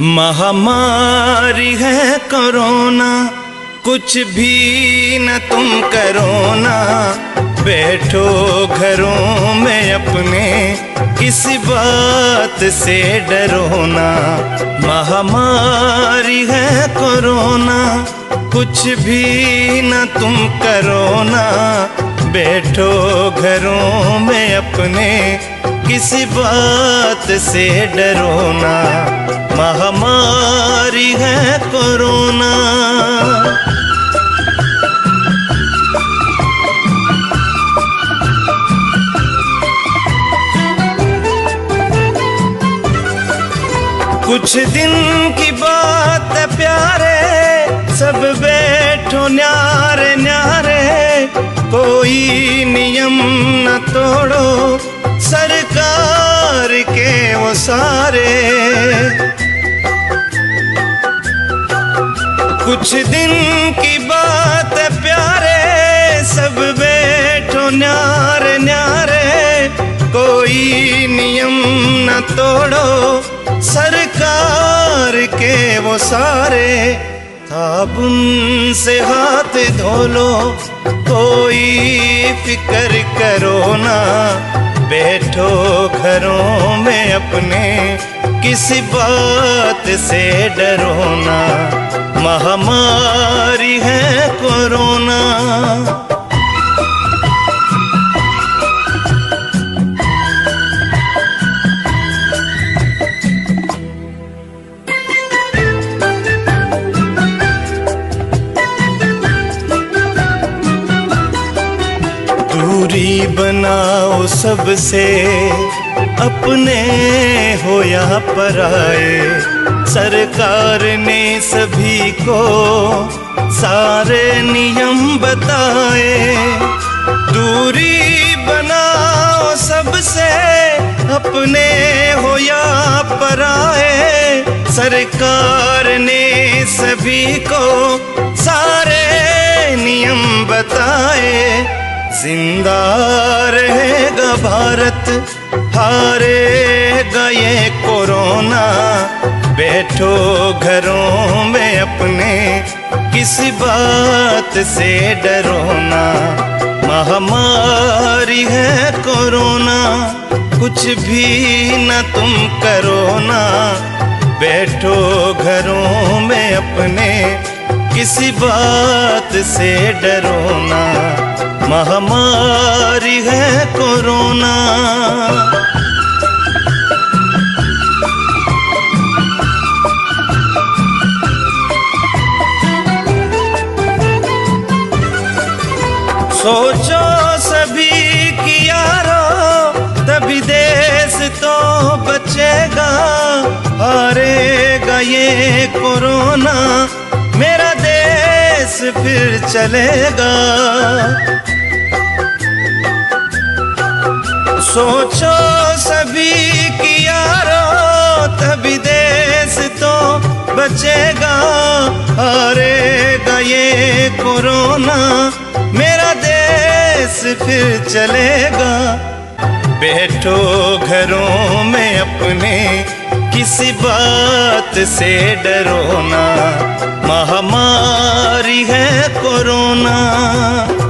महामारी है कोरोना, कुछ भी न तुम करो ना, बैठो घरों में अपने, किसी बात से डरो ना। महामारी है कोरोना, कुछ भी न तुम करो ना, बैठो घरों में अपने, किसी बात से डरो ना। महामारी है कोरोना। कुछ दिन की बात है प्यारे, सब बैठो न्यारे न्यारे, कोई नियम न तोड़ो सरकार के वो सारे। कुछ दिन की बात है प्यारे, सब बैठो न्यारे न्यारे, कोई नियम न तोड़ो सरकार के वो सारे। साबुन से हाथ धो लो, कोई फिक्र करो ना, बैठो घरों में अपने, किसी बात से डरो ना। महामारी है कोरोना। दूरी बनाओ सबसे, अपने हो या पराए, सरकार ने सभी को सारे नियम बताए। दूरी बनाओ सबसे, अपने हो या पराए, सरकार ने सभी को सारे नियम बताए। जिंदा रहेगा भारत, हारेगा ये कोरोना, बैठो घरों में अपने, किसी बात से डरो ना। महामारी है कोरोना, कुछ भी न तुम करो ना, बैठो घरों में अपने, किसी बात से डरो ना। महामारी है कोरोना। सोचो सभी कि यारो, तभी देश तो बचेगा, हारेगा ये कोरोना, मेरा देश फिर चलेगा। सोचो सभी कि यारो, तभी देश तो बचेगा, हारेगा ये कोरोना, मेरा देश फिर चलेगा। बैठो घरों में अपने, किसी बात से डरो ना। महामारी है कोरोना।